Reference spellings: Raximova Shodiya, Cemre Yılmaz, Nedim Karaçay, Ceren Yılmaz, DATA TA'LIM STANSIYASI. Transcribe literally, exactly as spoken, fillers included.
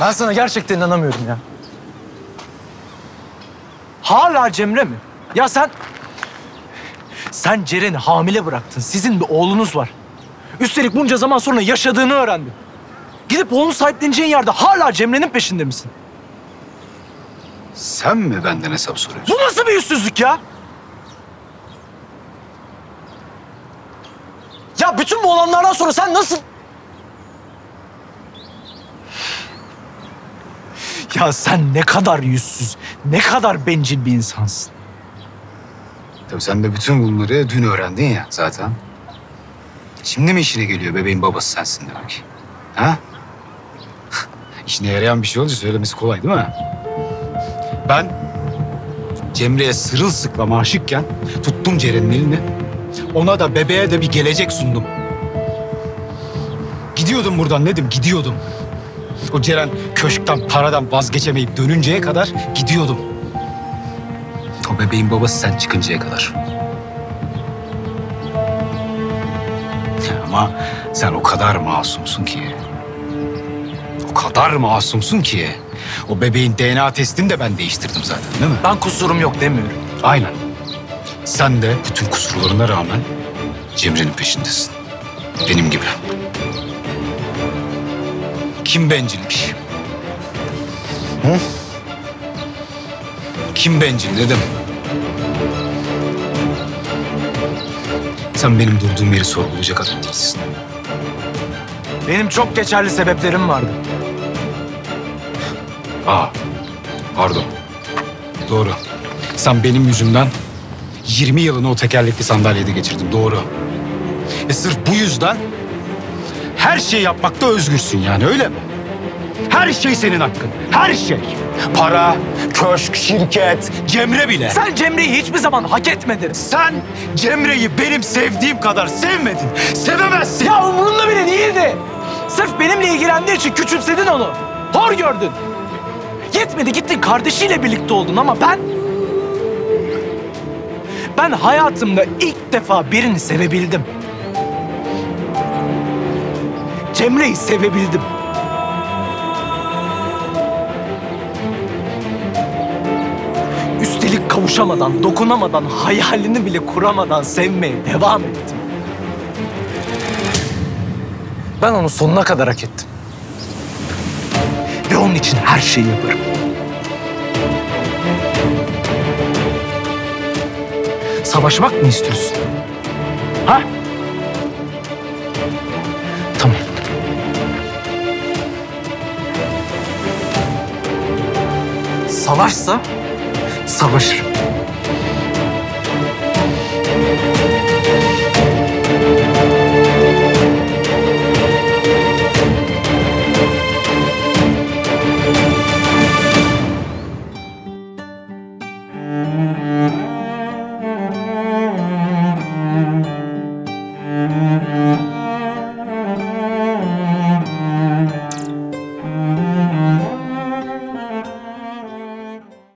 Ben sana gerçekten inanamıyorum ya. Hala Cemre mi? Ya sen... Sen Ceren'i hamile bıraktın. Sizin bir oğlunuz var. Üstelik bunca zaman sonra yaşadığını öğrendim. Gidip oğlunu sahipleneceğin yerde hala Cemre'nin peşinde misin? Sen mi benden hesap soruyorsun? Bu nasıl bir yüzsüzlük ya? Ya bütün bu olanlardan sonra sen nasıl... Ya sen ne kadar yüzsüz, ne kadar bencil bir insansın. Tabii sen de bütün bunları dün öğrendin ya zaten. Şimdi mi işine geliyor bebeğin babası sensin demek? Ha? İşine yarayan bir şey olunca söylemesi kolay değil mi? Ben Cemre'ye sırılsıklam aşıkken tuttum Ceren'in elini. Ona da bebeğe de bir gelecek sundum. Gidiyordum buradan Nedim, gidiyordum. O Ceren köşkten, paradan vazgeçemeyip dönünceye kadar gidiyordum. O bebeğin babası sen çıkıncaya kadar. Ama sen o kadar masumsun ki... O kadar masumsun ki... O bebeğin D N A testini de ben değiştirdim zaten, değil mi? Ben kusurum yok demiyorum. Aynen. Sen de bütün kusurlarına rağmen Cemre'nin peşindesin. Benim gibi. Kim bencilmiş? Hı? Kim bencil dedim? Sen benim durduğum yeri sorgulayacak adam değilsin. Benim çok geçerli sebeplerim vardı. Aa, pardon. Doğru. Sen benim yüzümden yirmi yılını o tekerlekli sandalyede geçirdin. Doğru. E sırf bu yüzden her şeyi yapmakta özgürsün yani, öyle mi? Her şey senin hakkın. Her şey. Para, köşk, şirket, Cemre bile. Sen Cemre'yi hiçbir zaman hak etmedin. Sen Cemre'yi benim sevdiğim kadar sevmedin. Sevemezsin. Ya umurumda bile değildi. Sırf benimle ilgilendiği için küçümsedin onu. Hor gördün. Yetmedi, gittin kardeşiyle birlikte oldun ama ben... Ben hayatımda ilk defa birini sevebildim. Cemre'yi sevebildim. Üstelik kavuşamadan, dokunamadan, hayalini bile kuramadan sevmeye devam ettim. Ben onu sonuna kadar hak ettim. Ve onun için her şeyi yaparım. Savaşmak mı istiyorsun? Ha? Tamam. Savaşsa savaşırım.